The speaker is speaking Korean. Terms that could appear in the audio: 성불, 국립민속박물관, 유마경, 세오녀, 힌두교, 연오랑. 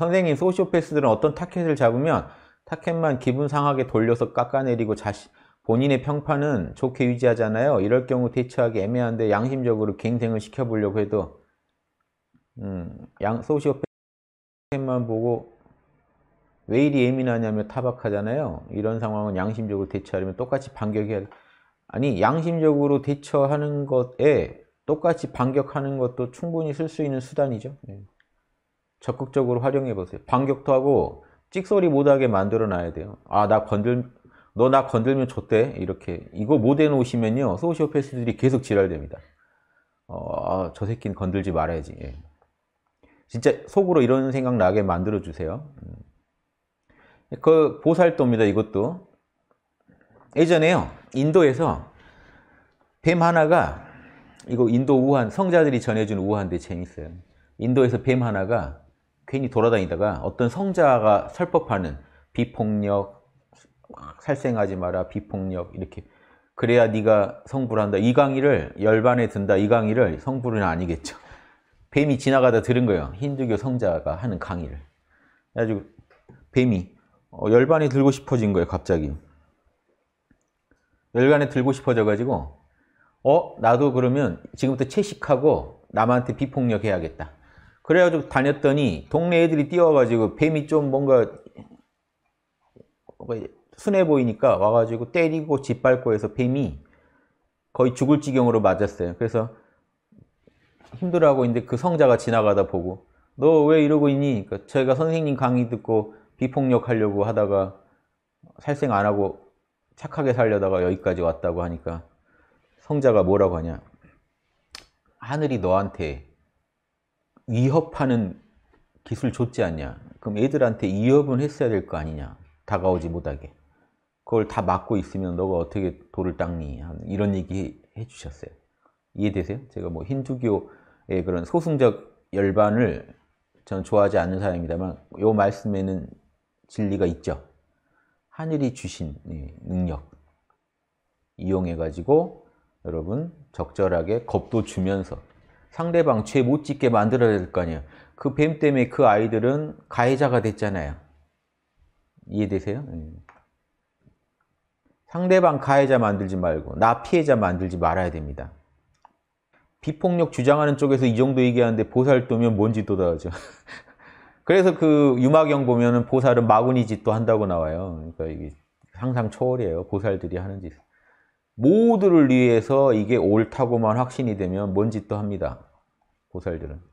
선생님, 소시오패스들은 어떤 타켓을 잡으면 타켓만 기분 상하게 돌려서 깎아내리고 본인의 평판은 좋게 유지하잖아요. 이럴 경우 대처하기 애매한데 양심적으로 갱생을 시켜보려고 해도 소시오패스만 보고 왜 이리 예민하냐며 타박하잖아요. 이런 상황은 양심적으로 대처하려면 똑같이 반격해야 돼. 아니, 양심적으로 대처하는 것에 똑같이 반격하는 것도 충분히 쓸 수 있는 수단이죠. 네. 적극적으로 활용해 보세요. 반격도 하고 찍소리 못하게 만들어 놔야 돼요. 아, 너 나 건들면 좆대. 이렇게. 이거 못 해놓으시면요, 소시오패스들이 계속 지랄됩니다. 저 새끼는 건들지 말아야지. 예. 진짜 속으로 이런 생각 나게 만들어 주세요. 그 보살도입니다, 이것도. 예전에요, 인도에서 뱀 하나가, 이거 인도 우한, 성자들이 전해준 우한데 재밌어요. 인도에서 뱀 하나가 괜히 돌아다니다가 어떤 성자가 설법하는 비폭력, 살생하지 마라, 비폭력, 이렇게, 그래야 네가 성불 한다, 이 강의를 열반에 든다, 이 강의를, 성불은 아니겠죠, 뱀이 지나가다 들은 거예요. 힌두교 성자가 하는 강의를. 그래가지고 뱀이 열반에 들고 싶어진 거예요. 갑자기 열반에 들고 싶어져 가지고 나도 그러면 지금부터 채식하고 남한테 비폭력 해야겠다. 그래가지고 다녔더니 동네 애들이 뛰어와가지고 뱀이 좀 뭔가 순해 보이니까 와가지고 때리고 짓밟고 해서 뱀이 거의 죽을 지경으로 맞았어요. 그래서 힘들어하고 있는데 그 성자가 지나가다 보고, 너 왜 이러고 있니? 그러니까 저희가 선생님 강의 듣고 비폭력하려고 하다가 살생 안 하고 착하게 살려다가 여기까지 왔다고 하니까 성자가 뭐라고 하냐. 하늘이 너한테 위협하는 기술 줬지 않냐. 그럼 애들한테 위협은 했어야 될 거 아니냐. 다가오지 못하게. 그걸 다 막고 있으면 너가 어떻게 돌을 닦니? 이런 얘기 해주셨어요. 이해되세요? 제가 뭐 힌두교의 그런 소승적 열반을 저는 좋아하지 않는 사람입니다만 이 말씀에는 진리가 있죠. 하늘이 주신 능력 이용해가지고 여러분 적절하게 겁도 주면서 상대방 죄 못 짓게 만들어야 될 거 아니에요. 그 뱀 때문에 그 아이들은 가해자가 됐잖아요. 이해되세요? 상대방 가해자 만들지 말고 나 피해자 만들지 말아야 됩니다. 비폭력 주장하는 쪽에서 이 정도 얘기하는데 보살도면 뭔지 도다하죠. 그래서 그 유마경 보면은 보살은 마구니 짓도 한다고 나와요. 그러니까 이게 항상 초월이에요. 보살들이 하는 짓. 모두를 위해서 이게 옳다고만 확신이 되면 뭔 짓도 합니다. 보살들은.